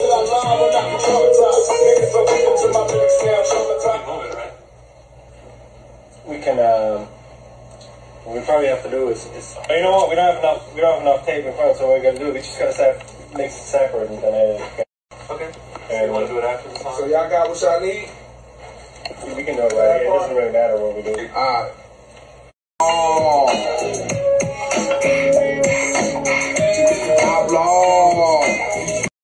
We can, what we probably have to do is you know what, we don't have enough tape in front, so what we're gonna do, we just gotta mix it separate and then edit it. Okay. So you wanna do it after the song? So y'all got what y'all need? We can do it right here, it doesn't really matter what we do. Alright. Oh.